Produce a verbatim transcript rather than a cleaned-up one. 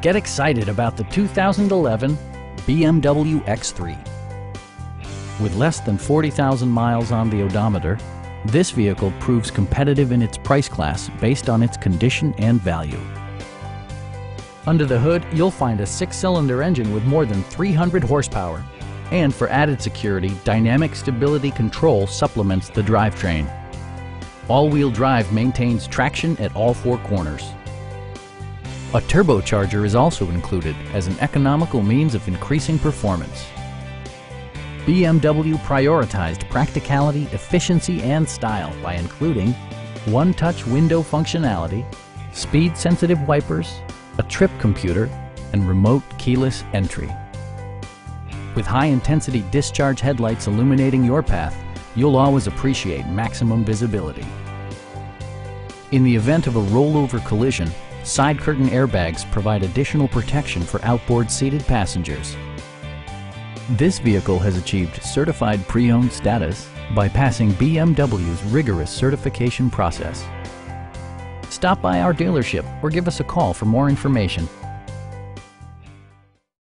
Get excited about the two thousand eleven B M W X three. With less than forty thousand miles on the odometer, this vehicle proves competitive in its price class based on its condition and value. Under the hood, you'll find a six-cylinder engine with more than three hundred horsepower. And for added security, Dynamic Stability Control supplements the drivetrain. All-wheel drive maintains traction at all four corners. A turbocharger is also included as an economical means of increasing performance. B M W prioritized practicality, efficiency, and style by including one-touch window functionality, speed-sensitive wipers, a trip computer, and remote keyless entry. With high-intensity discharge headlights illuminating your path, you'll always appreciate maximum visibility. In the event of a rollover collision, side curtain airbags provide additional protection for outboard seated passengers. This vehicle has achieved certified pre-owned status by passing B M W's rigorous certification process. Stop by our dealership or give us a call for more information.